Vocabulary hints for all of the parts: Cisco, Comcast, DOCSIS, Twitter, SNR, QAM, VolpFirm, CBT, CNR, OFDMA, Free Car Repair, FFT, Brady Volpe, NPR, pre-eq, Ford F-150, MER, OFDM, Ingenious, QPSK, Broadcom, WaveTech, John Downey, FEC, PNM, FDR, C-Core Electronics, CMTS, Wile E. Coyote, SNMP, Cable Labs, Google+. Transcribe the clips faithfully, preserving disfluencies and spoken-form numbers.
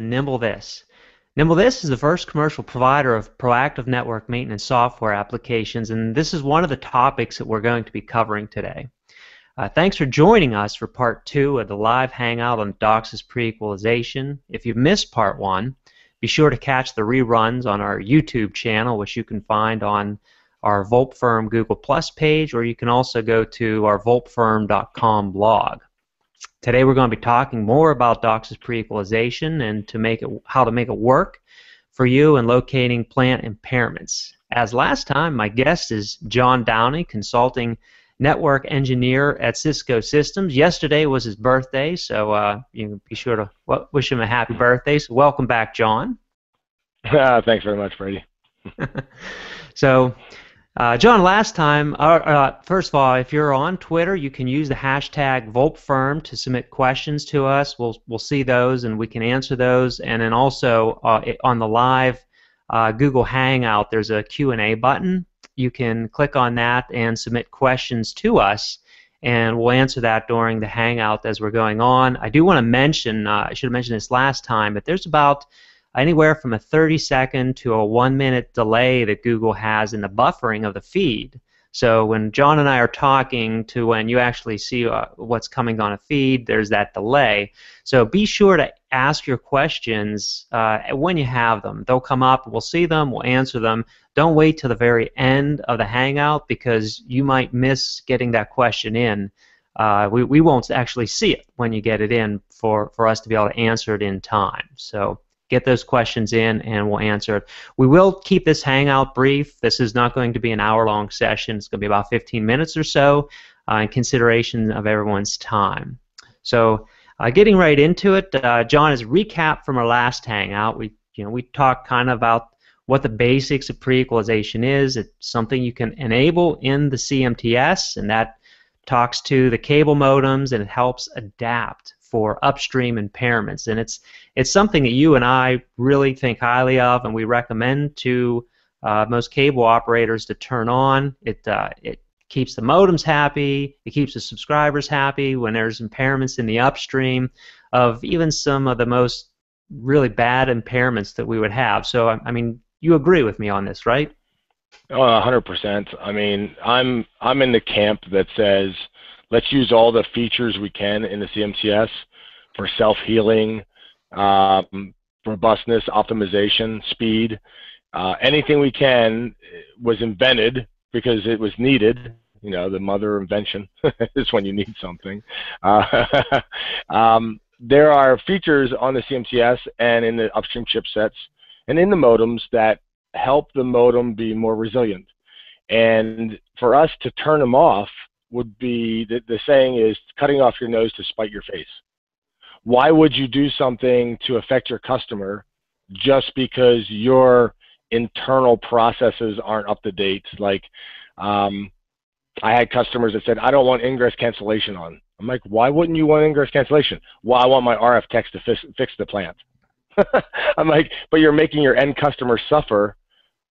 Nimble This. Nimble This is the first commercial provider of proactive network maintenance software applications, and this is one of the topics that we're going to be covering today. Uh, thanks for joining us for part two of the live hangout on DOCSIS pre-equalization. If you missed part one, be sure to catch the reruns on our YouTube channel, which you can find on our VolpFirm Google Plus page, or you can also go to our volp firm dot com blog. Today we're going to be talking more about DOCSIS pre-equalization and to make it, how to make it work for you in locating plant impairments. As last time, my guest is John Downey, consulting network engineer at Cisco Systems. Yesterday was his birthday, so uh, you can be sure to wish him a happy birthday. So welcome back, John. Uh, thanks very much, Brady. So, Uh, John, last time, uh, uh, first of all, if you're on Twitter, you can use the hashtag VolpFirm to submit questions to us. We'll we'll see those and we can answer those. And then also uh, it, on the live uh, Google Hangout, there's a Q and A button. You can click on that and submit questions to us, and we'll answer that during the Hangout as we're going on. I do want to mention, uh, I should have mentioned this last time, but there's about anywhere from a thirty second to a one minute delay that Google has in the buffering of the feed. So when John and I are talking to when you actually see uh, what's coming on a feed, there's that delay. So be sure to ask your questions uh, when you have them. They'll come up, we'll see them, we'll answer them. Don't wait till the very end of the Hangout because you might miss getting that question in. Uh, we, we won't actually see it when you get it in for, for us to be able to answer it in time. So get those questions in and we'll answer it. We will keep this Hangout brief. This is not going to be an hour-long session. It's going to be about fifteen minutes or so uh, in consideration of everyone's time. So uh, getting right into it, uh, John, as a recap from our last Hangout, we, you know, we talked kind of about what the basics of pre-equalization is. It's something you can enable in the C M T S, and that talks to the cable modems and it helps adapt for upstream impairments, and it's it's something that you and I really think highly of, and we recommend to uh, most cable operators to turn on. It uh, it keeps the modems happy, it keeps the subscribers happy when there's impairments in the upstream of even some of the most really bad impairments that we would have. So I, I mean, you agree with me on this, right? A hundred percent. I mean, I'm I'm in the camp that says, let's use all the features we can in the C M T S for self-healing, um, robustness, optimization, speed. Uh, anything we can was invented because it was needed. You know, the mother invention is when you need something. Uh, um, there are features on the C M T S and in the upstream chipsets and in the modems that help the modem be more resilient. And for us to turn them off, would be, the, the saying is cutting off your nose to spite your face. Why would you do something to affect your customer just because your internal processes aren't up to date? Like um, I had customers that said, I don't want ingress cancellation on. I'm like, why wouldn't you want ingress cancellation? Well, I want my R F techs to fix, fix the plant. I'm like, but you're making your end customer suffer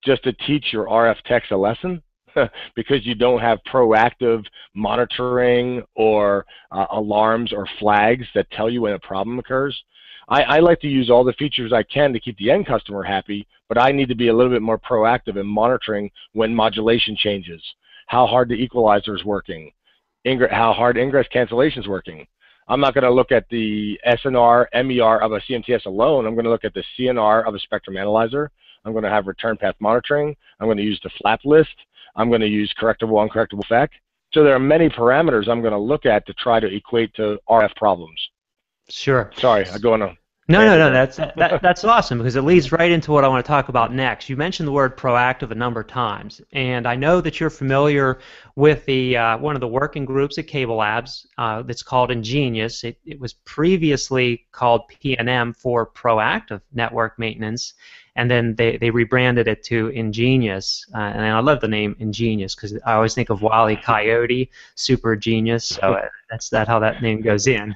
just to teach your R F techs a lesson? Because you don't have proactive monitoring or uh, alarms or flags that tell you when a problem occurs. I, I like to use all the features I can to keep the end customer happy, but I need to be a little bit more proactive in monitoring when modulation changes, how hard the equalizer is working, ingre how hard ingress cancellation is working. I'm not going to look at the S N R, M E R of a C M T S alone. I'm going to look at the C N R of a spectrum analyzer. I'm going to have return path monitoring. I'm going to use the flap list. I'm going to use correctable, uncorrectable F E C. So there are many parameters I'm going to look at to try to equate to R F problems. Sure. Sorry, I go on. A no, no, no. That's that, that's awesome because it leads right into what I want to talk about next. You mentioned the word proactive a number of times, and I know that you're familiar with the uh, one of the working groups at Cable Labs uh, that's called Ingenious. It, it was previously called P N M for proactive network maintenance. And then they, they rebranded it to Ingenious, uh, and I love the name Ingenious because I always think of Wile E. Coyote, super genius. So that's that how that name goes in.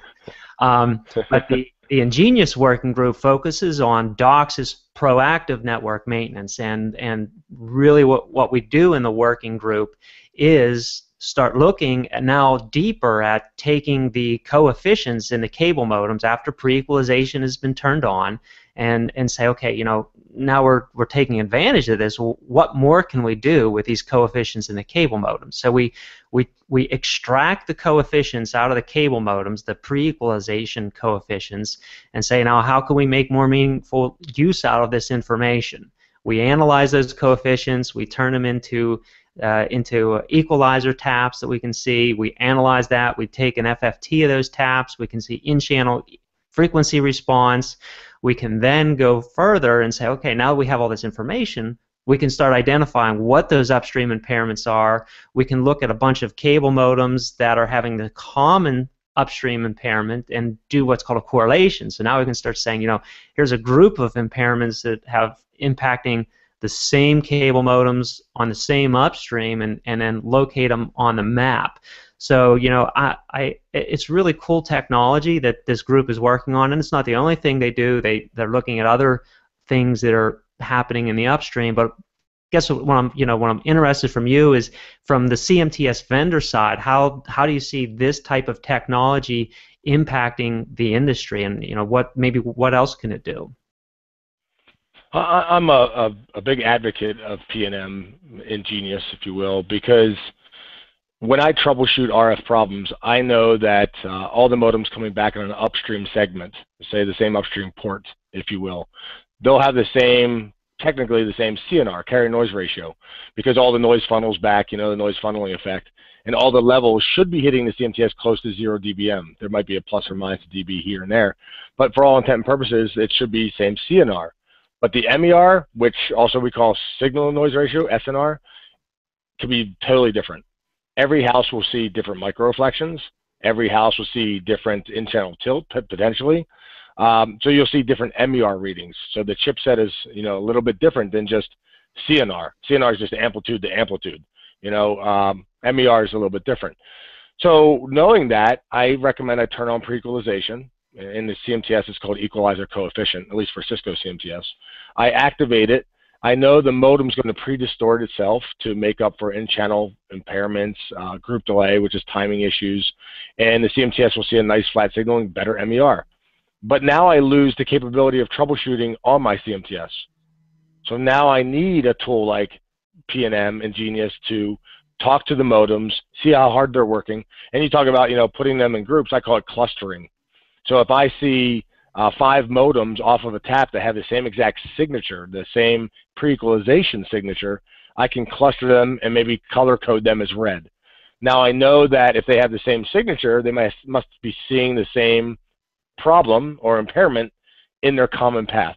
Um, but the, the Ingenious working group focuses on DOCSIS proactive network maintenance, and and really what what we do in the working group is start looking at now deeper at taking the coefficients in the cable modems after pre-equalization has been turned on, and and say, okay, you know, now we're we're taking advantage of this. Well, what more can we do with these coefficients in the cable modems? So we we we extract the coefficients out of the cable modems, the pre-equalization coefficients, and say, now how can we make more meaningful use out of this information? We analyze those coefficients. We turn them into Uh, into uh, equalizer taps that we can see. We analyze that. We take an F F T of those taps. We can see in-channel frequency response. We can then go further and say, okay, now that we have all this information, we can start identifying what those upstream impairments are. We can look at a bunch of cable modems that are having the common upstream impairment and do what's called a correlation. So now we can start saying, you know, here's a group of impairments that have impacting the same cable modems on the same upstream, and, and then locate them on the map. So, you know, I, I, it's really cool technology that this group is working on, and it's not the only thing they do. They, they're looking at other things that are happening in the upstream, but guess what, what I'm, you know, what I'm interested from you is from the C M T S vendor side, how, how do you see this type of technology impacting the industry, and, you know, what, maybe what else can it do? I'm a, a, a big advocate of P N M, Ingenious, if you will, because when I troubleshoot R F problems, I know that uh, all the modems coming back on an upstream segment, say the same upstream port, if you will, they'll have the same, technically the same C N R, carrier noise ratio, because all the noise funnels back, you know, the noise funneling effect, and all the levels should be hitting the C M T S close to zero dBm. There might be a plus or minus dB here and there, but for all intent and purposes, it should be same C N R. But the M E R, which also we call signal noise ratio, S N R, can be totally different. Every house will see different micro-reflections. Every house will see different in-channel tilt, potentially. Um, so you'll see different M E R readings. So the chipset is, you know, a little bit different than just C N R. C N R is just amplitude to amplitude. You know, um, M E R is a little bit different. So knowing that, I recommend I turn on pre-equalization. In the C M T S, it's called equalizer coefficient, at least for Cisco C M T S. I activate it. I know the modem's going to pre-distort itself to make up for in-channel impairments, uh, group delay, which is timing issues, and the C M T S will see a nice flat signal and better M E R. But now I lose the capability of troubleshooting on my C M T S. So now I need a tool like P N M, Ingenious, to talk to the modems, see how hard they're working, and you talk about, you know, putting them in groups. I call it clustering. So if I see uh, five modems off of a tap that have the same exact signature, the same pre-equalization signature, I can cluster them and maybe color code them as red. Now I know that if they have the same signature, they might, must be seeing the same problem or impairment in their common path.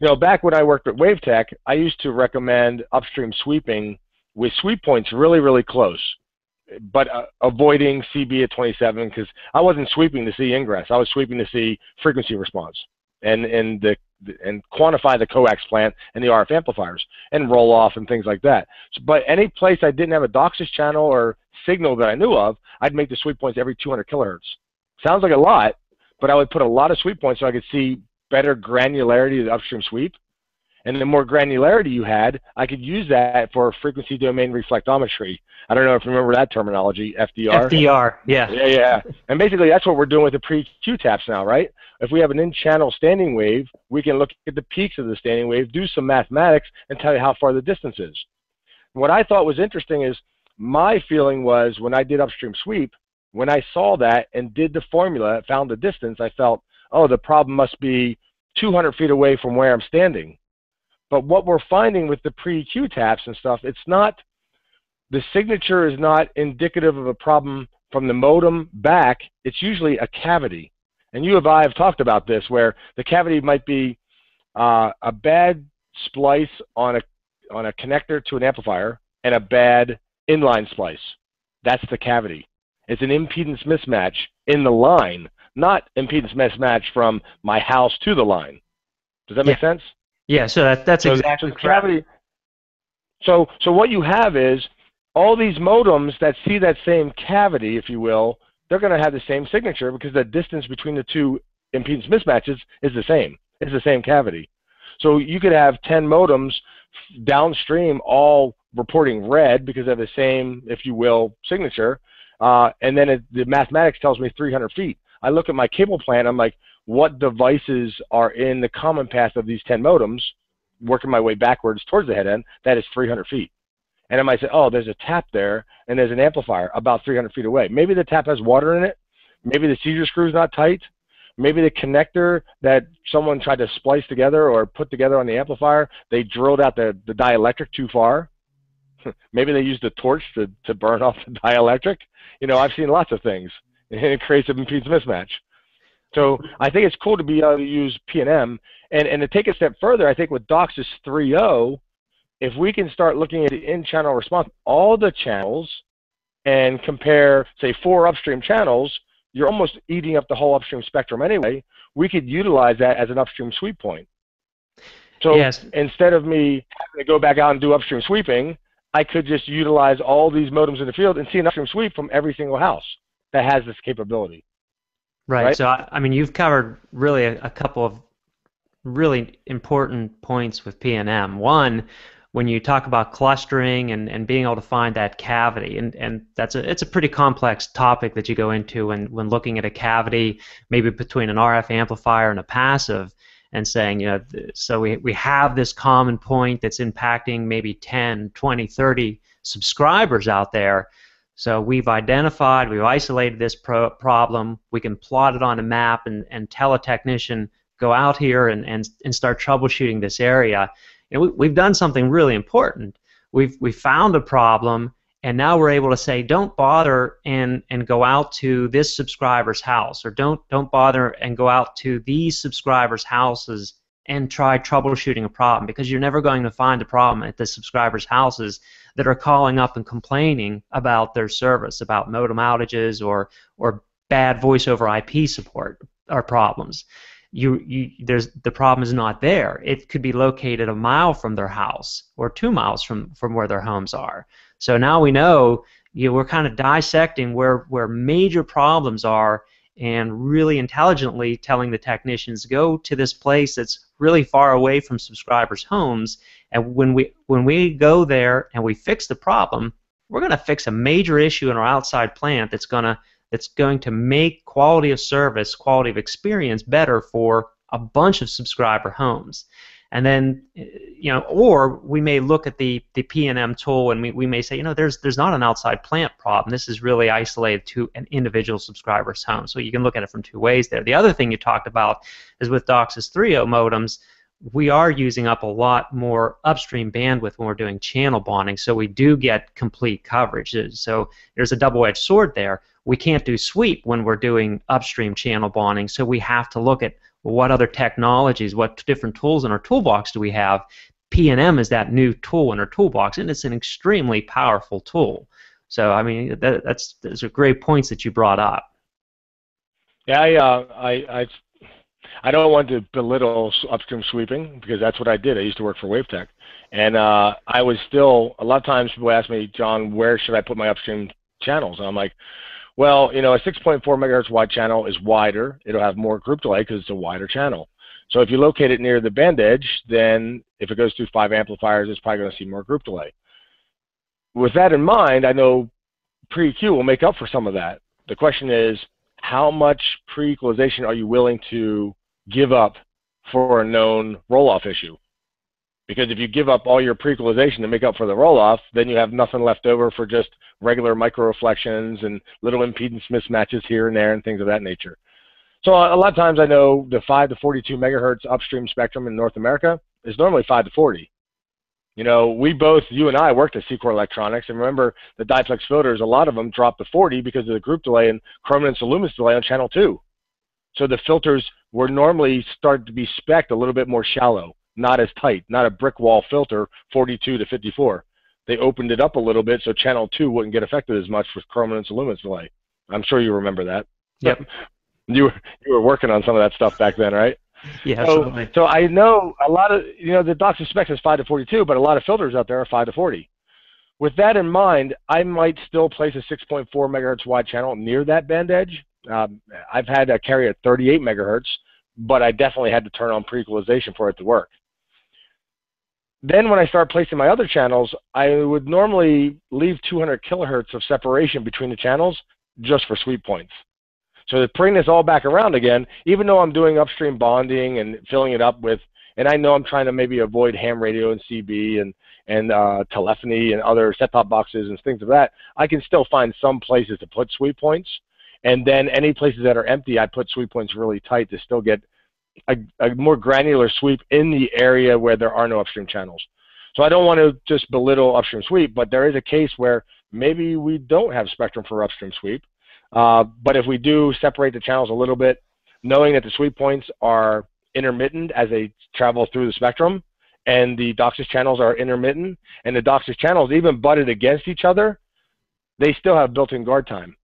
You know, back when I worked at WaveTech, I used to recommend upstream sweeping with sweep points really, really close, but uh, avoiding C B at twenty-seven, because I wasn't sweeping to see ingress. I was sweeping to see frequency response and, and, the, and quantify the coax plant and the R F amplifiers and roll off and things like that. So, but any place I didn't have a DOCSIS channel or signal that I knew of, I'd make the sweep points every two hundred kilohertz. Sounds like a lot, but I would put a lot of sweep points so I could see better granularity of the upstream sweep. And the more granularity you had, I could use that for frequency domain reflectometry. I don't know if you remember that terminology, F D R. F D R, yeah. Yeah, yeah. And basically that's what we're doing with the pre-Q taps now, right? If we have an in-channel standing wave, we can look at the peaks of the standing wave, do some mathematics, and tell you how far the distance is. What I thought was interesting is my feeling was when I did upstream sweep, when I saw that and did the formula, found the distance, I felt, oh, the problem must be two hundred feet away from where I'm standing. But what we're finding with the pre-Q taps and stuff, it's not, the signature is not indicative of a problem from the modem back. It's usually a cavity. And you and I have talked about this, where the cavity might be uh, a bad splice on a, on a connector to an amplifier and a bad inline splice. That's the cavity. It's an impedance mismatch in the line, not impedance mismatch from my house to the line. Does that make yeah. sense? Yeah, so that, that's so exactly the cavity. So, so what you have is all these modems that see that same cavity, if you will, they're going to have the same signature because the distance between the two impedance mismatches is the same. It's the same cavity. So you could have ten modems downstream all reporting red because they have the same, if you will, signature. Uh, and then it, the mathematics tells me three hundred feet. I look at my cable plan, I'm like, what devices are in the common path of these ten modems, working my way backwards towards the head end, that is three hundred feet. And I might say, oh, there's a tap there, and there's an amplifier about three hundred feet away. Maybe the tap has water in it. Maybe the seizure screw's not tight. Maybe the connector that someone tried to splice together or put together on the amplifier, they drilled out the, the dielectric too far. Maybe they used a torch to, to burn off the dielectric. You know, I've seen lots of things, and it creates an impedance mismatch. So I think it's cool to be able to use P N M. And, and to take a step further, I think with DOCSIS three point oh, if we can start looking at the in-channel response, all the channels, and compare, say, four upstream channels, you're almost eating up the whole upstream spectrum anyway. We could utilize that as an upstream sweep point. So yes. Instead of me having to go back out and do upstream sweeping, I could just utilize all these modems in the field and see an upstream sweep from every single house that has this capability. Right. right? So, I, I mean, you've covered really a, a couple of really important points with P N M. One, when you talk about clustering and, and being able to find that cavity, and, and that's a, it's a pretty complex topic that you go into when, when looking at a cavity, maybe between an R F amplifier and a passive, and saying, you know, so we, we have this common point that's impacting maybe ten, twenty, thirty subscribers out there. So we've identified, we've isolated this pro problem, we can plot it on a map and, and tell a technician, go out here and, and, and start troubleshooting this area. And we, we've done something really important. We've, we've found a problem, and now we're able to say, don't bother and, and go out to this subscriber's house, or don't, don't bother and go out to these subscribers' houses and try troubleshooting a problem, because you're never going to find a problem at the subscribers' houses that are calling up and complaining about their service, about modem outages or, or bad voice over I P support or problems. You, you, there's, the problem is not there. It could be located a mile from their house or two miles from, from where their homes are. So now we know, you know, we're kind of dissecting where, where major problems are and really intelligently telling the technicians, go to this place that's really far away from subscribers' homes, and when we, when we go there and we fix the problem, we're going to fix a major issue in our outside plant that's going to It's going to make quality of service, quality of experience better for a bunch of subscriber homes. And then, you know, or we may look at the, the P N M tool and we, we may say, you know, there's, there's not an outside plant problem. This is really isolated to an individual subscriber's home. So you can look at it from two ways there. The other thing you talked about is with DOCSIS three point oh modems, we are using up a lot more upstream bandwidth when we're doing channel bonding, so we do get complete coverage. So there's a double-edged sword there. We can't do sweep when we're doing upstream channel bonding, so we have to look at what other technologies, what different tools in our toolbox do we have. P N M is that new tool in our toolbox, and it's an extremely powerful tool. So, I mean, that, that's those are great points that you brought up. Yeah, I, uh, I, I I don't want to belittle upstream sweeping, because that's what I did. I used to work for WaveTech. And uh, I was still, a lot of times people ask me, John, where should I put my upstream channels? And I'm like, well, you know, a six point four megahertz wide channel is wider. It'll have more group delay because it's a wider channel. So if you locate it near the band edge, then if it goes through five amplifiers, it's probably going to see more group delay. With that in mind, I know pre-E Q will make up for some of that. The question is, how much pre-equalization are you willing to give up for a known roll-off issue? Because if you give up all your pre-equalization to make up for the roll-off, then you have nothing left over for just regular micro-reflections and little impedance mismatches here and there and things of that nature. So a lot of times I know the five to forty-two megahertz upstream spectrum in North America is normally five to forty. You know, we both, you and I, worked at C-Core Electronics, and remember the diplex filters, a lot of them dropped to forty because of the group delay and chrominance and luminance delay on channel two. So the filters were normally started to be specced a little bit more shallow, not as tight, not a brick wall filter, forty-two to fifty-four. They opened it up a little bit so channel two wouldn't get affected as much with chrominance and luminance delay. I'm sure you remember that. Yep. You were, you were working on some of that stuff back then, right? Yeah, so, so I know a lot of, you know, the DOCSIS spec is five to forty-two, but a lot of filters out there are five to forty. With that in mind, I might still place a six point four megahertz wide channel near that band edge. Um, I've had a carry at thirty-eight megahertz, but I definitely had to turn on pre-equalization for it to work. then when I start placing my other channels, I would normally leave two hundred kilohertz of separation between the channels just for sweet points. So to bring this all back around again, even though I'm doing upstream bonding and filling it up with, and I know I'm trying to maybe avoid ham radio and C B and, and uh, telephony and other set-top boxes and things of that, I can still find some places to put sweet points. And then any places that are empty, I put sweet points really tight to still get a, a more granular sweep in the area where there are no upstream channels. So I don't want to just belittle upstream sweep, but there is a case where maybe we don't have spectrum for upstream sweep. Uh, but if we do separate the channels a little bit, knowing that the sweep points are intermittent as they travel through the spectrum, and the DOCSIS channels are intermittent, and the DOCSIS channels even butted against each other, they still have built-in guard time.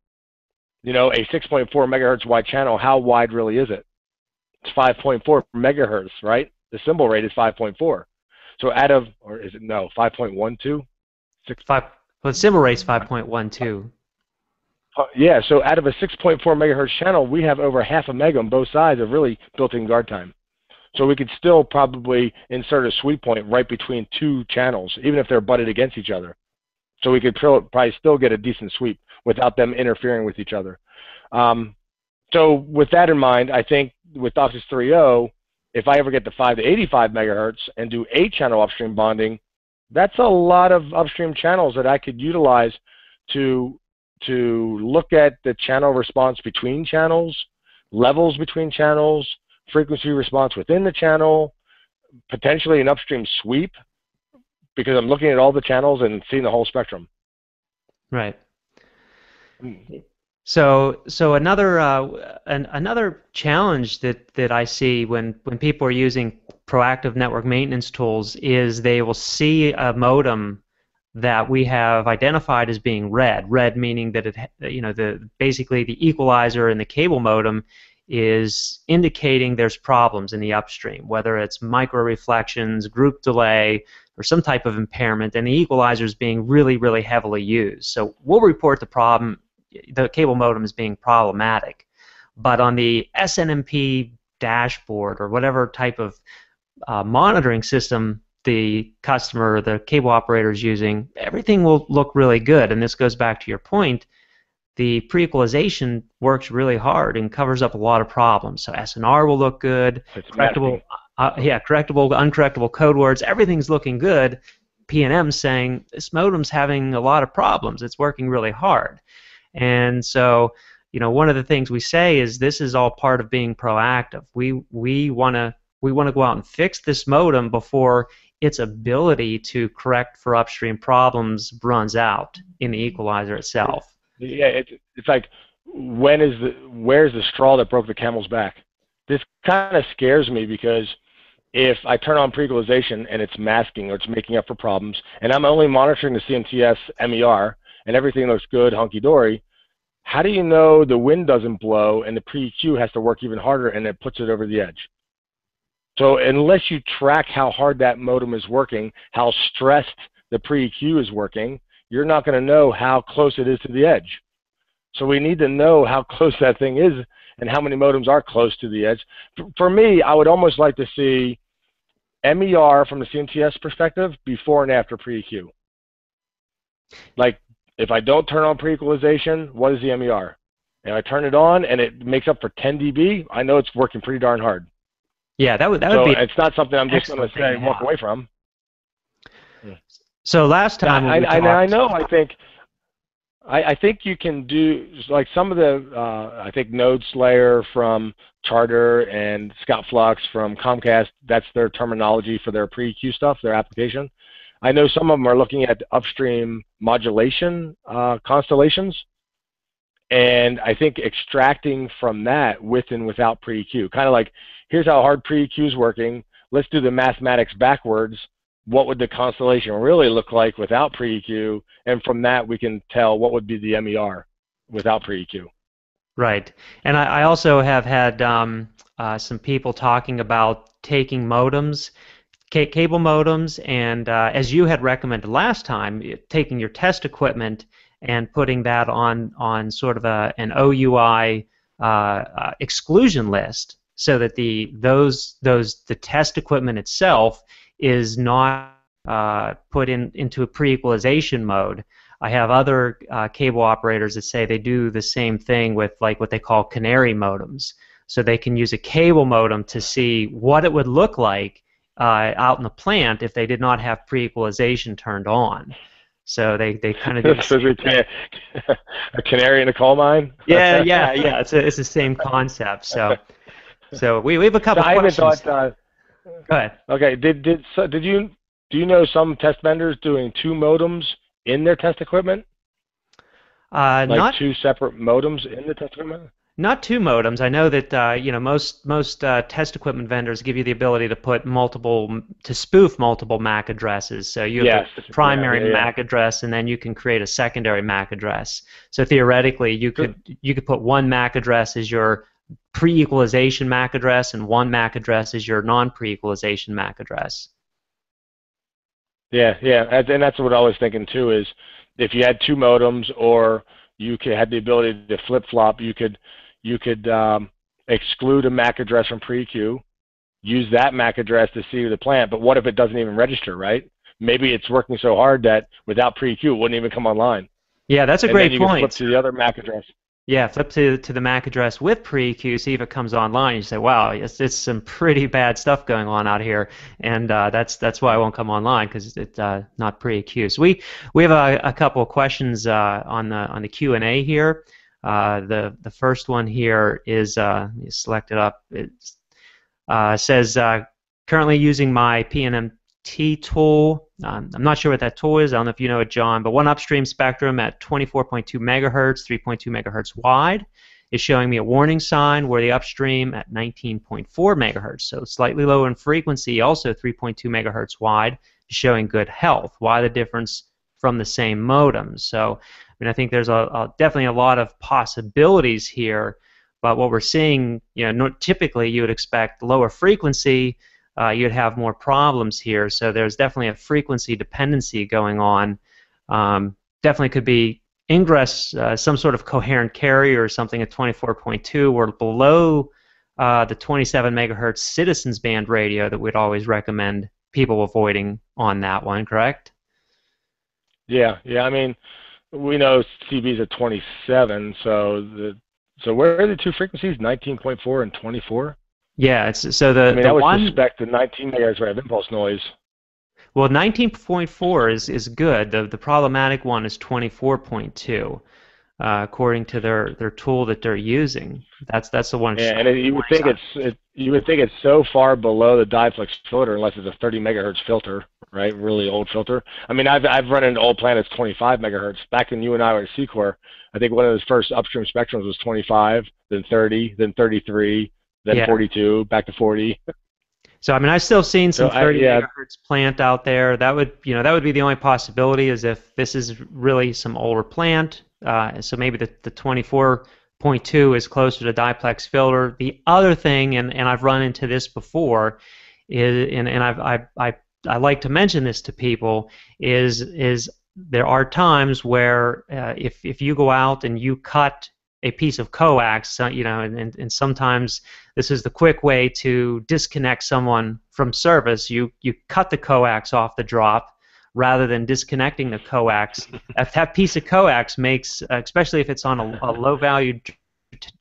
You know, a six point four megahertz wide channel, how wide really is it? It's five point four megahertz, right? The symbol rate is five point four. So out of, or is it, no, five point one two? Five, well, the symbol rate is five point one two. Uh, yeah, so out of a six point four megahertz channel, we have over half a meg on both sides of really built-in guard time. So we could still probably insert a sweet point right between two channels, even if they're butted against each other. So we could probably still get a decent sweep without them interfering with each other. Um, so with that in mind, I think with DOCSIS three point oh, if I ever get to five to eighty-five megahertz and do eight channel upstream bonding, that's a lot of upstream channels that I could utilize to, to look at the channel response between channels, levels between channels, frequency response within the channel, potentially an upstream sweep, because I'm looking at all the channels and seeing the whole spectrum. Right. So, so another uh, an, another challenge that that I see when when people are using proactive network maintenance tools is they will see a modem that we have identified as being red. Red meaning that it, you know, the basically the equalizer in the cable modem is indicating there's problems in the upstream, whether it's micro reflections, group delay, or some type of impairment, and the equalizer is being really, really heavily used. So we'll report the problem, the cable modem is being problematic. But on the S N M P dashboard or whatever type of uh, monitoring system the customer, the cable operator is using, everything will look really good. And this goes back to your point. The pre-equalization works really hard and covers up a lot of problems. So S N R will look good, correctable, uh, yeah, correctable, uncorrectable code words, everything's looking good. P N M saying this modem's having a lot of problems. It's working really hard. And so, you know, one of the things we say is this is all part of being proactive. We we wanna we wanna go out and fix this modem before its ability to correct for upstream problems runs out in the equalizer itself. Yeah, it's, it's like, when is the, where's the straw that broke the camel's back? This kind of scares me, because if I turn on pre-equalization and it's masking or it's making up for problems, and I'm only monitoring the C M T S M E R and everything looks good, hunky-dory, how do you know the wind doesn't blow and the pre-E Q has to work even harder and it puts it over the edge? So unless you track how hard that modem is working, how stressed the pre-E Q is working, you're not going to know how close it is to the edge. So we need to know how close that thing is and how many modems are close to the edge. For me, I would almost like to see M E R from the C M T S perspective before and after pre-E Q. Like, if I don't turn on pre-equalization, what is the M E R? And I turn it on and it makes up for ten D B, I know it's working pretty darn hard. Yeah, that would, that would be... So it's not something I'm just going to say and walk away from. Yeah. So last time I, I, I know I think I, I think you can do like some of the uh, I think Node Slayer from Charter and Scott Flux from Comcast, that's their terminology for their pre-E Q stuff, their application. I know some of them are looking at upstream modulation uh, constellations, and I think extracting from that with and without pre-E Q, kind of like, here's how hard pre-E Q is working, let's do the mathematics backwards. What would the constellation really look like without pre-E Q? And from that, we can tell what would be the M E R without pre-E Q. Right. And I, I also have had um, uh, some people talking about taking modems, cable modems, and uh, as you had recommended last time, taking your test equipment and putting that on, on sort of a, an O U I uh, uh, exclusion list, so that the, those, those, the test equipment itself is not uh, put in into a pre-equalization mode. I have other uh, cable operators that say they do the same thing with like what they call canary modems. So they can use a cable modem to see what it would look like uh, out in the plant if they did not have pre-equalization turned on. So they, they kind of do the same thing. A canary in a coal mine? Yeah, yeah, yeah. It's, a, it's the same concept. So so we, we have a couple so of questions. I thought, uh, Go ahead. Okay. Did did so did you do you know some test vendors doing two modems in their test equipment? Uh, like not two separate modems in the test equipment? Not two modems. I know that uh, you know most most uh, test equipment vendors give you the ability to put multiple to spoof multiple M A C addresses. So you have yes. the primary yeah, yeah, M A C yeah. address, and then you can create a secondary M A C address. So theoretically, you could you could put one M A C address as your pre-equalization M A C address, and one M A C address as your non-pre-equalization M A C address. Yeah, yeah, and that's what I was thinking too. Is if you had two modems, or you could had the ability to flip-flop, you could You could um, exclude a M A C address from pre-eq, use that M A C address to see the plant, but what if it doesn't even register, right? Maybe it's working so hard that without pre-eq it wouldn't even come online. Yeah, that's a and great then you point. Flip to the other M A C address. Yeah, flip to, to the M A C address with pre-eq, see if it comes online. You say, wow, it's, it's some pretty bad stuff going on out here, and uh, that's that's why it won't come online, because it's uh, not pre-eq. So we, we have a, a couple of questions uh, on the, on the Q and A here. Uh, the the first one here is uh, you select it up. It uh, says uh, currently using my P N M T tool. Um, I'm not sure what that tool is. I don't know if you know it, John. But one upstream spectrum at twenty-four point two megahertz, three point two megahertz wide, is showing me a warning sign where the upstream at nineteen point four megahertz, so slightly lower in frequency, also three point two megahertz wide, is showing good health. Why the difference from the same modem? So. I mean, I think there's a, a definitely a lot of possibilities here, but what we're seeing, you know, typically you would expect lower frequency, uh, you'd have more problems here. So there's definitely a frequency dependency going on. Um, definitely could be ingress, uh, some sort of coherent carrier or something at twenty-four point two, or below uh, the twenty-seven megahertz citizens band radio that we'd always recommend people avoiding on that one. Correct? Yeah. Yeah. I mean. We know C B's at twenty-seven, so the so where are the two frequencies, nineteen point four and twenty-four? Yeah, it's so the I mean, the I would one, suspect the nineteen megahertz would have impulse noise. Well, nineteen point four is is good. The the problematic one is twenty-four point two, uh, according to their their tool that they're using. That's that's the one. Yeah, and it, you would think it's it, you would think it's so far below the diaplex filter unless it's a thirty megahertz filter. Right, really old filter. I mean, I've I've run into old planets twenty-five megahertz. Back when you and I were at C-Core, I think one of those first upstream spectrums was twenty-five, then thirty, then thirty-three, then yeah. forty-two, back to forty. So I mean, I've still seen some so thirty I, yeah. megahertz plant out there. That would you know that would be the only possibility, is if this is really some older plant. Uh, so maybe the the twenty-four point two is closer to diplex filter. The other thing, and and I've run into this before, is and and I've I I I like to mention this to people, is is there are times where uh, if if you go out and you cut a piece of coax, you know, and, and, and sometimes this is the quick way to disconnect someone from service. You you cut the coax off the drop rather than disconnecting the coax. If that piece of coax makes, especially if it's on a, a low-value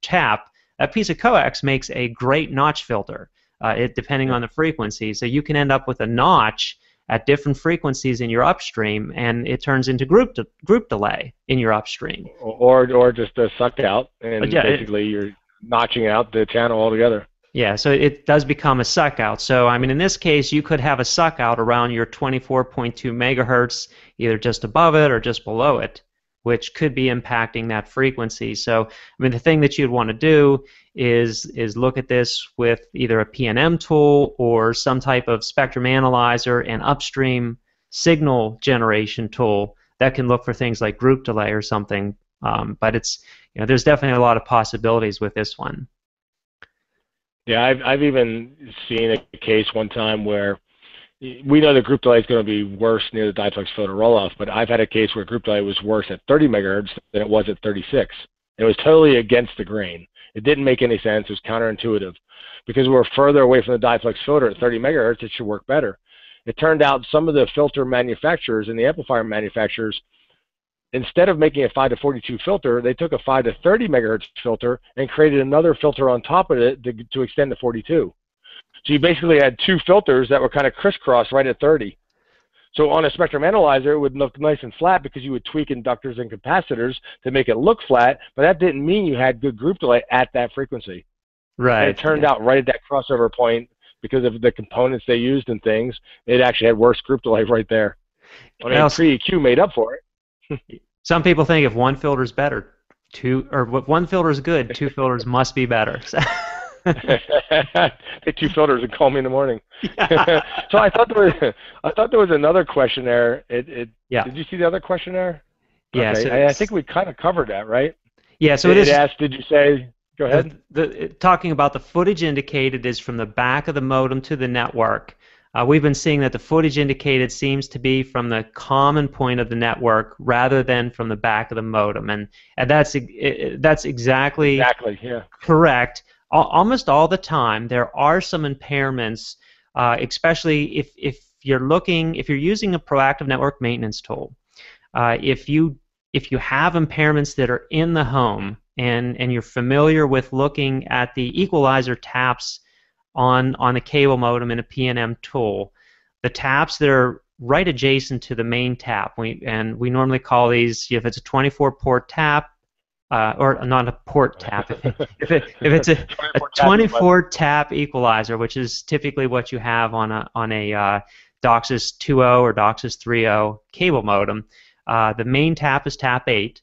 tap, that piece of coax makes a great notch filter. Uh, it depending on the frequency, so you can end up with a notch at different frequencies in your upstream, and it turns into group de group delay in your upstream. Or or just a sucked out, and yeah, basically it, you're notching out the channel altogether. Yeah, so it does become a suck out. So I mean, in this case, you could have a suck out around your twenty-four point two megahertz, either just above it or just below it, which could be impacting that frequency. So, I mean, the thing that you'd want to do is is look at this with either a P N M tool or some type of spectrum analyzer and upstream signal generation tool that can look for things like group delay or something. Um, but it's you know there's definitely a lot of possibilities with this one. Yeah, I've I've even seen a case one time where we know the group delay is going to be worse near the diplex filter roll-off, but I've had a case where group delay was worse at thirty megahertz than it was at thirty-six. It was totally against the grain. It didn't make any sense. It was counterintuitive. Because we're further away from the diplex filter at thirty megahertz, it should work better. It turned out some of the filter manufacturers and the amplifier manufacturers, instead of making a five to forty-two filter, they took a five to thirty megahertz filter and created another filter on top of it to, to extend to forty-two. So you basically had two filters that were kind of crisscrossed right at thirty. So on a spectrum analyzer, it would look nice and flat because you would tweak inductors and capacitors to make it look flat, but that didn't mean you had good group delay at that frequency. Right. And it turned yeah. out right at that crossover point, because of the components they used and things, it actually had worse group delay right there. I mean, pre-E Q made up for it. Some people think if one filter is better, two or if one filter is good, two filters must be better. Take two filters and call me in the morning. Yeah. So I thought there was, I thought there was another question there. It, it, yeah. Did you see the other question there? Yeah. Okay. So I, I think we kind of covered that, right? Yeah. So it, it is. It asked, did you say? Go ahead. The, the, talking about the footage indicated is from the back of the modem to the network. Uh, we've been seeing that the footage indicated seems to be from the common point of the network rather than from the back of the modem, and, and that's that's exactly exactly yeah correct. Al almost all the time, there are some impairments, uh, especially if if you're looking if you're using a proactive network maintenance tool. Uh, if you if you have impairments that are in the home, and and you're familiar with looking at the equalizer taps on on the cable modem in a P N M tool, the taps that are right adjacent to the main tap, we and we normally call these, if it's a twenty-four port tap, uh, or not a port tap, if, it, if, it, if it's a twenty-four tap equalizer, which is typically what you have on a on a uh, DOCSIS two point oh or DOCSIS three point oh cable modem, uh, the main tap is tap eight.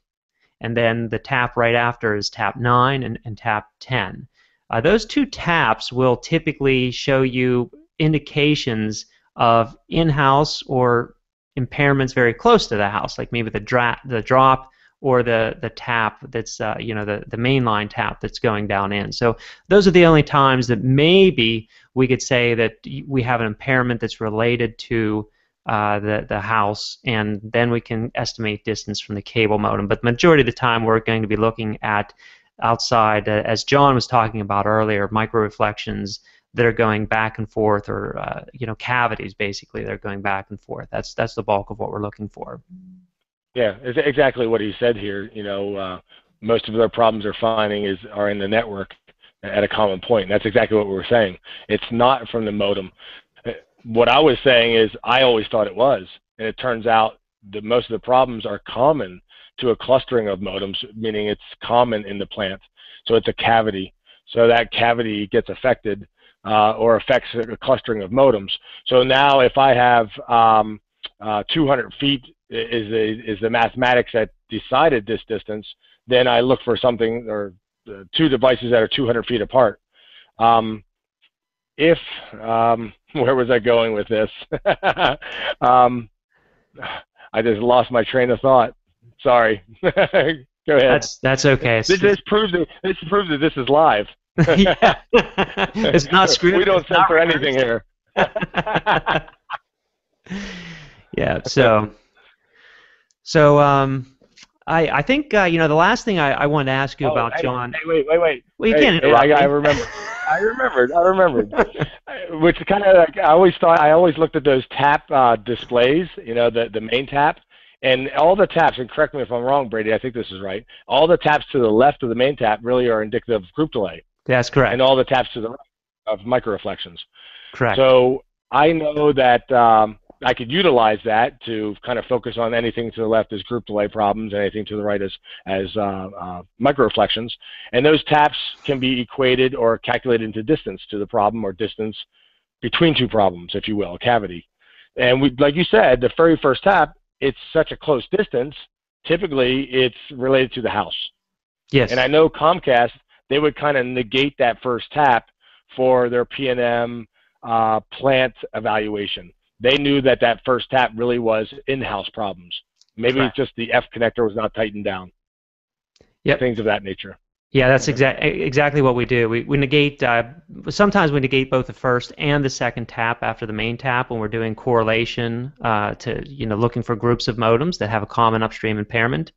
And then the tap right after is tap nine and, and tap ten. Uh, those two taps will typically show you indications of in-house or impairments very close to the house, like maybe the, dra the drop or the, the tap that's, uh, you know, the, the mainline tap that's going down in. So those are the only times that maybe we could say that we have an impairment that's related to Uh, the, the house, and then we can estimate distance from the cable modem. But majority of the time we're going to be looking at outside, uh, as John was talking about earlier, micro reflections that are going back and forth, or uh, you know, cavities basically that are going back and forth. That's that's the bulk of what we're looking for. Yeah, it's exactly what he said here. You know, uh, most of their problems they're finding is are in the network at a common point. That's exactly what we were saying. It's not from the modem. What I was saying is I always thought it was, and it turns out that most of the problems are common to a clustering of modems, meaning it's common in the plant. So it's a cavity. So that cavity gets affected uh, or affects a clustering of modems. So now if I have um, uh, two hundred feet is the, is the mathematics that decided this distance, then I look for something or uh, two devices that are two hundred feet apart. Um, if um, where was I going with this? um, I just lost my train of thought. Sorry. Go ahead. That's that's okay. This, this proves that this proves that this is live. It's not scripted. We don't censor anything here. Yeah. So. So um, I I think uh, you know, the last thing I, I wanted to ask you oh, about, hey, John. Hey, wait, wait, wait. Well, you hey, can't. Hey, I, I remember. I remembered. I remembered. Which kind of like I always thought. I always looked at those tap uh, displays. You know, the the main tap, and all the taps. And correct me if I'm wrong, Brady. I think this is right. All the taps to the left of the main tap really are indicative of group delay. That's correct. And all the taps to the right of micro reflections. Correct. So I know that um, I could utilize that to kind of focus on anything to the left as group delay problems, anything to the right as, as uh, uh, micro reflections. And those taps can be equated or calculated into distance to the problem, or distance between two problems, if you will, a cavity. And we, like you said, the very first tap, it's such a close distance, typically it's related to the house. Yes. And I know Comcast, they would kind of negate that first tap for their P N M uh, plant evaluation. They knew that that first tap really was in-house problems. Maybe right. It's just the F connector was not tightened down. Yep. Things of that nature. Yeah, that's exa exactly what we do. We, we negate, uh, sometimes we negate both the first and the second tap after the main tap when we're doing correlation uh, to, you know, looking for groups of modems that have a common upstream impairment.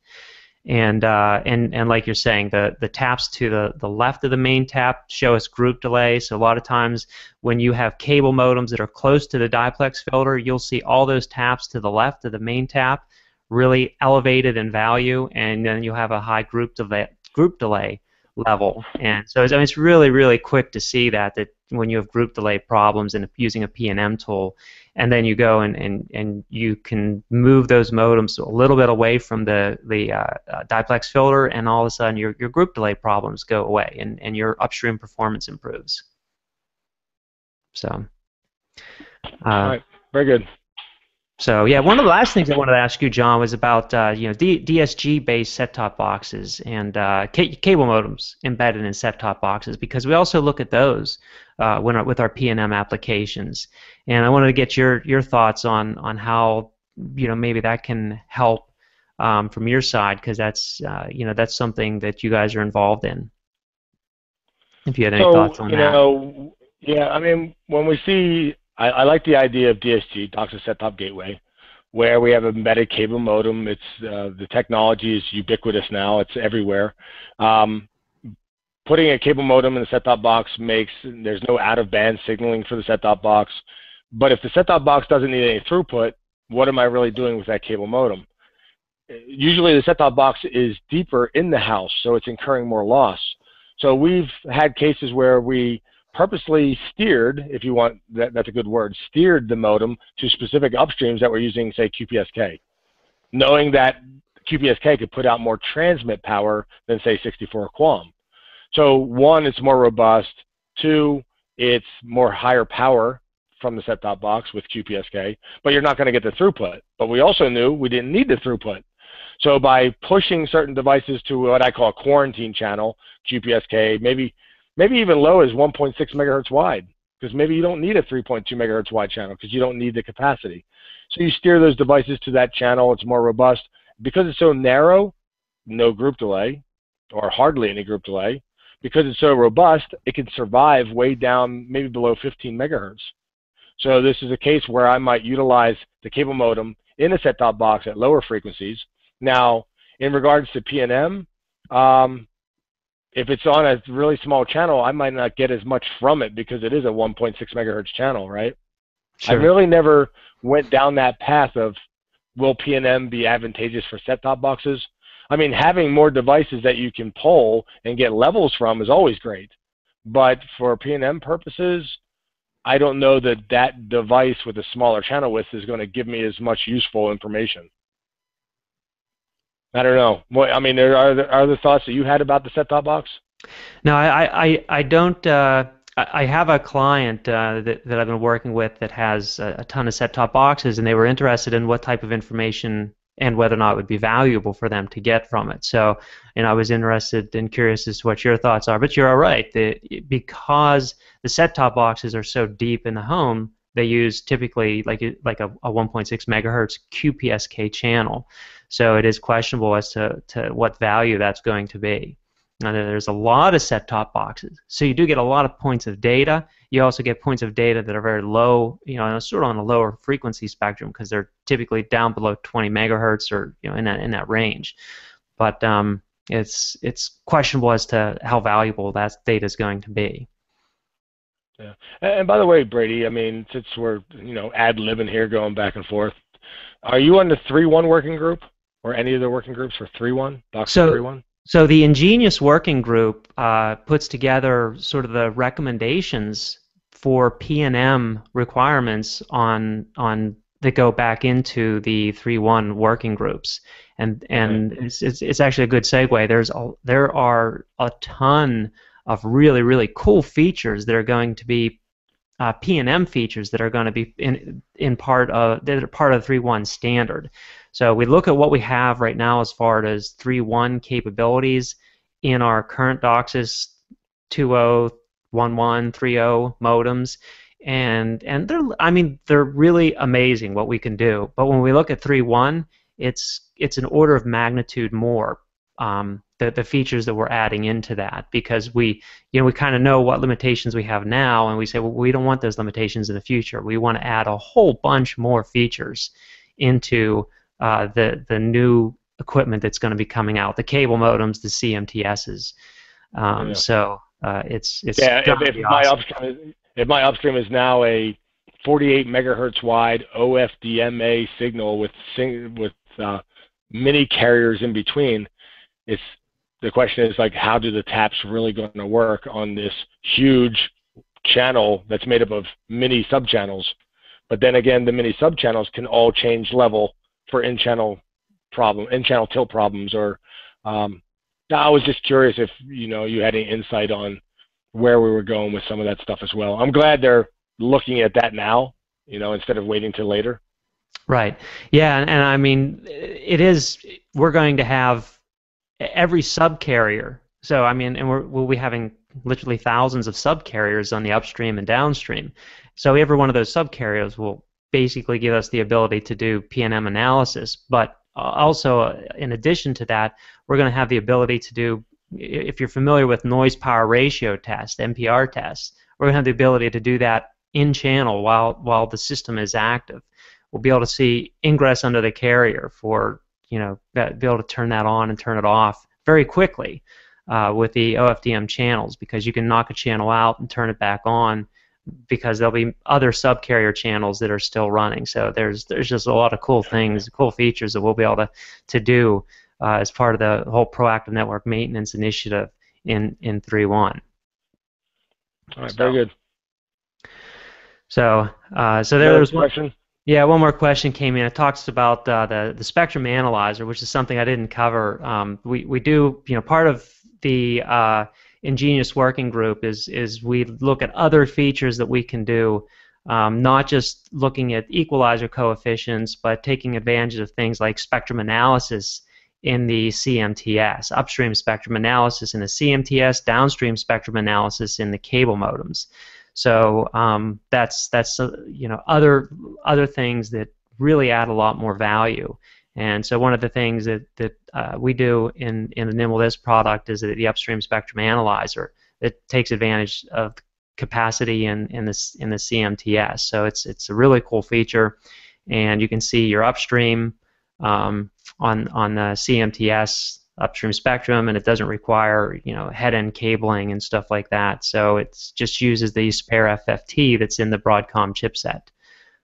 And uh, and and like you're saying, the the taps to the the left of the main tap show us group delay. So a lot of times when you have cable modems that are close to the diplex filter, you'll see all those taps to the left of the main tap really elevated in value, and then you'll have a high group delay group delay level. And so it's, I mean, it's really really quick to see that that when you have group delay problems and using a P N M tool, and then you go and, and, and you can move those modems a little bit away from the, the uh, uh, diplex filter, and all of a sudden your, your group delay problems go away, and, and your upstream performance improves. So, uh, all right. Very good. So yeah, one of the last things I wanted to ask you, John, was about uh, you know D DSG-based set-top boxes and uh, cable modems embedded in set-top boxes, because we also look at those uh, when our, with our P N M applications. And I wanted to get your your thoughts on on how you know maybe that can help um, from your side, because that's uh, you know that's something that you guys are involved in. If you had any so, thoughts on you that, know, yeah, I mean, when we see. I, I like the idea of D S G, DOCSIS Set-Top Gateway, where we have an embedded cable modem. It's uh, the technology is ubiquitous now; it's everywhere. Um, putting a cable modem in the set-top box makes there's no out-of-band signaling for the set-top box. But if the set-top box doesn't need any throughput, what am I really doing with that cable modem? Usually, the set-top box is deeper in the house, so it's incurring more loss. So we've had cases where we purposely steered, if you want, that, that's a good word, steered the modem to specific upstreams that were using, say, Q P S K, knowing that Q P S K could put out more transmit power than, say, sixty-four QAM. So, one, it's more robust. Two, it's more higher power from the set-top box with Q P S K, but you're not going to get the throughput. But we also knew we didn't need the throughput. So, by pushing certain devices to what I call a quarantine channel, Q P S K, maybe Maybe even low is one point six megahertz wide, because maybe you don't need a three point two megahertz wide channel because you don't need the capacity. So you steer those devices to that channel. It's more robust. Because it's so narrow, no group delay, or hardly any group delay. Because it's so robust, it can survive way down, maybe below fifteen megahertz. So this is a case where I might utilize the cable modem in a set-top box at lower frequencies. Now, in regards to P N M, um, if it's on a really small channel, I might not get as much from it because it is a one point six megahertz channel, right? Sure. I really never went down that path of will P N M be advantageous for set-top boxes? I mean, having more devices that you can pull and get levels from is always great. But for P N M purposes, I don't know that that device with a smaller channel width is going to give me as much useful information. I don't know. What, I mean, there are there are the thoughts that you had about the set-top box? No, I I, I don't. Uh, I have a client uh, that that I've been working with that has a, a ton of set-top boxes, and they were interested in what type of information and whether or not it would be valuable for them to get from it. So, and I was interested and curious as to what your thoughts are. But you're all right. The, because the set-top boxes are so deep in the home, they use typically like like a, a one point six megahertz Q P S K channel. So it is questionable as to, to what value that's going to be. Now, there's a lot of set-top boxes, so you do get a lot of points of data. You also get points of data that are very low, you know, sort of on a lower frequency spectrum because they're typically down below twenty megahertz or you know in that in that range. But um, it's it's questionable as to how valuable that data is going to be. Yeah, and by the way, Brady, I mean, since we're you know ad-libbing here, going back and forth, are you on the three one working group? Or any of the working groups for three one, DOCSIS three one? So the Ingenious working group uh, puts together sort of the recommendations for P N M requirements on on that go back into the three one working groups, and and right. it's, it's it's actually a good segue. There's a, there are a ton of really really cool features that are going to be uh, P N M features that are going to be in in part of that are part of the three one standard. So we look at what we have right now as far as three one capabilities in our current DOCSIS two oh, one one, three oh modems, and and they're I mean they're really amazing what we can do. But when we look at three one, it's it's an order of magnitude more um, the the features that we're adding into that, because we you know we kind of know what limitations we have now, and we say well we don't want those limitations in the future. We want to add a whole bunch more features into Uh, the the new equipment that's going to be coming out, the cable modems, the C M T S's. Um, yeah. So uh, it's it's yeah. If, if awesome. my upstream is, if my upstream is now a forty-eight megahertz wide O F D M A signal with sing, with uh, many carriers in between, it's the question is like, how do the taps really going to work on this huge channel that's made up of many subchannels? But then again, the many subchannels can all change level for in-channel problem, in-channel tilt problems. Or um, I was just curious if you know you had any insight on where we were going with some of that stuff as well. I'm glad they're looking at that now, you know, instead of waiting till later. Right. Yeah, and, and I mean, it is. We're going to have every subcarrier. So I mean, and we're, we'll be having literally thousands of subcarriers on the upstream and downstream. So every one of those subcarriers will basically give us the ability to do P N M analysis. But also, uh, in addition to that, we're going to have the ability to do, if you're familiar with noise power ratio tests, N P R tests, we're going to have the ability to do that in channel while while the system is active. We'll be able to see ingress under the carrier for, you know, be able to turn that on and turn it off very quickly uh, with the O F D M channels, because you can knock a channel out and turn it back on, because there'll be other subcarrier channels that are still running. So there's there's just a lot of cool things, cool features that we'll be able to to do uh, as part of the whole proactive network maintenance initiative in in three point one. All right, so, very good. So uh, so there was one question. Yeah, one more question came in. It talks about uh, the the spectrum analyzer, which is something I didn't cover. Um, we we do you know part of the uh, Ingenious working group is is we look at other features that we can do, um, not just looking at equalizer coefficients, but taking advantage of things like spectrum analysis in the C M T S, upstream spectrum analysis in the C M T S, downstream spectrum analysis in the cable modems. So um, that's that's uh, you know other other things that really add a lot more value. And so one of the things that, that uh, we do in, in the Nimble This product is the upstream spectrum analyzer. It takes advantage of capacity in, in, this, in the C M T S. So it's, it's a really cool feature. And you can see your upstream um, on, on the C M T S upstream spectrum, and it doesn't require you know head-end cabling and stuff like that. So it just uses the spare F F T that's in the Broadcom chipset.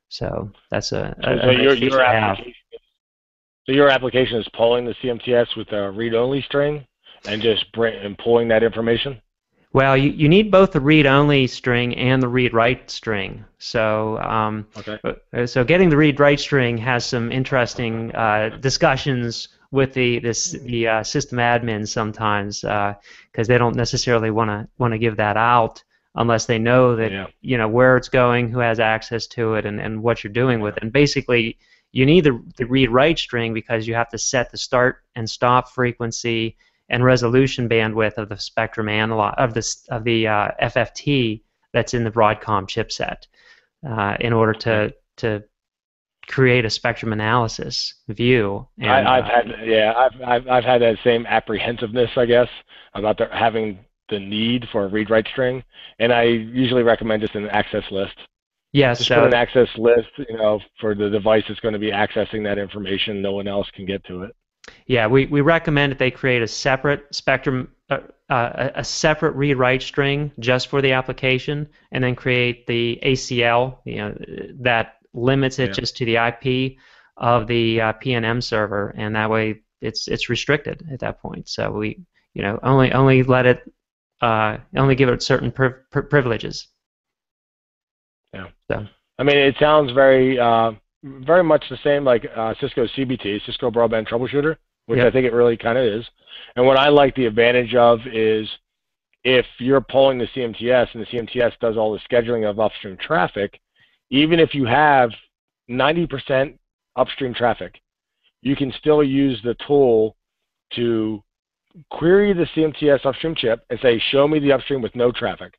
So that's a, a, so a your, nice feature to have. So your application is pulling the C M T S with a read-only string and just bring, and pulling that information? Well, you, you need both the read-only string and the read-write string. So um, okay. so getting the read-write string has some interesting uh, discussions with the this the uh, system admins sometimes, because uh, they don't necessarily want to want to give that out unless they know that yeah. you know where it's going, who has access to it, and, and what you're doing yeah. with it. And basically, you need the, the read-write string because you have to set the start and stop frequency and resolution bandwidth of the spectrum analog of the of the uh, F F T that's in the Broadcom chipset uh, in order to to create a spectrum analysis view. And, I, I've uh, had yeah, I've, I've I've had that same apprehensiveness, I guess, about the, having the need for a read-write string, and I usually recommend just an access list. Yes, just so put an access list, you know, for the device that's going to be accessing that information. No one else can get to it. Yeah, we, we recommend that they create a separate spectrum, uh, uh, a separate read-write string just for the application, and then create the A C L, you know, that limits it yeah. just to the I P of the uh, P N M server, and that way it's it's restricted at that point. So we, you know, only only let it, uh, only give it certain pri pri privileges. Yeah. So. I mean, it sounds very, uh, very much the same like uh, Cisco C B T, Cisco Broadband Troubleshooter, which yep. I think it really kind of is. And what I like the advantage of is if you're pulling the C M T S and the C M T S does all the scheduling of upstream traffic, even if you have ninety percent upstream traffic, you can still use the tool to query the C M T S upstream chip and say, show me the upstream with no traffic.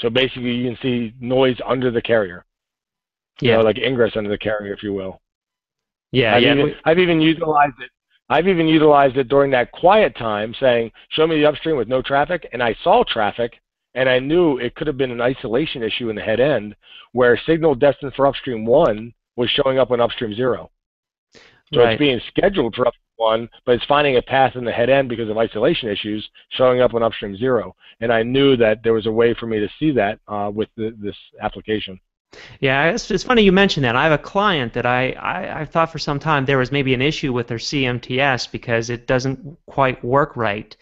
So basically, you can see noise under the carrier, you yeah. know, like ingress under the carrier, if you will. Yeah, I've, yeah. Even, I've even utilized it. I've even utilized it during that quiet time, saying, "Show me the upstream with no traffic," and I saw traffic, and I knew it could have been an isolation issue in the head end, where signal destined for upstream one was showing up on upstream zero. So right. it's being scheduled for upstream one, but it's finding a path in the head end because of isolation issues showing up on upstream zero. And I knew that there was a way for me to see that uh, with the, this application. Yeah, it's, it's funny you mentioned that. I have a client that I, I, I thought for some time there was maybe an issue with their C M T S because it doesn't quite work right.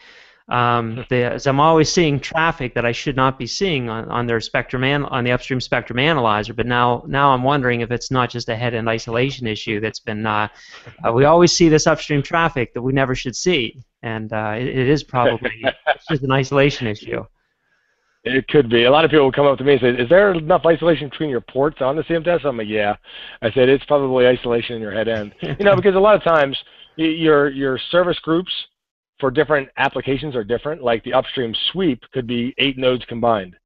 Um, the, I'm always seeing traffic that I should not be seeing on, on their spectrum an, on the upstream spectrum analyzer. But now, now I'm wondering if it's not just a head-end isolation issue that's been. Uh, uh, we always see this upstream traffic that we never should see, and uh, it, it is probably it's just an isolation issue. It could be. A lot of people will come up to me and say, "Is there enough isolation between your ports on the C M T S?" I'm like, "Yeah." I said, "It's probably isolation in your head end." You know, because a lot of times your your service groups for different applications are different. Like the upstream sweep could be eight nodes combined,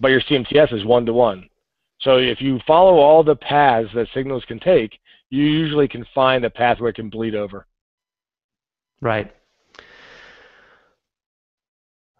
but your C M T S is one-to-one. So if you follow all the paths that signals can take, you usually can find a path where it can bleed over. Right.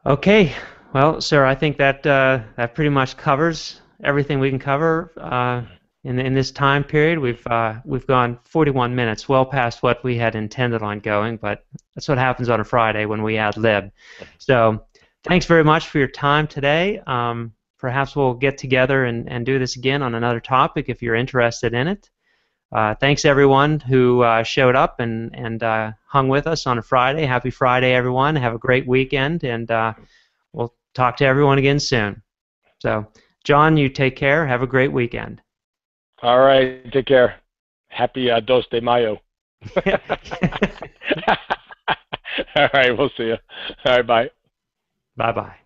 Okay. Well, sir, I think that uh, that pretty much covers everything we can cover uh, in in this time period. We've uh, we've gone forty-one minutes, well past what we had intended on going, but that's what happens on a Friday when we ad lib. So, thanks very much for your time today. Um, perhaps we'll get together and and do this again on another topic if you're interested in it. Uh, thanks everyone who uh, showed up and and uh, hung with us on a Friday. Happy Friday, everyone. Have a great weekend, and uh, we'll talk to everyone again soon. So, John, you take care. Have a great weekend. All right. Take care. Happy uh, Dos de Mayo. All right. We'll see you. All right. Bye. Bye-bye.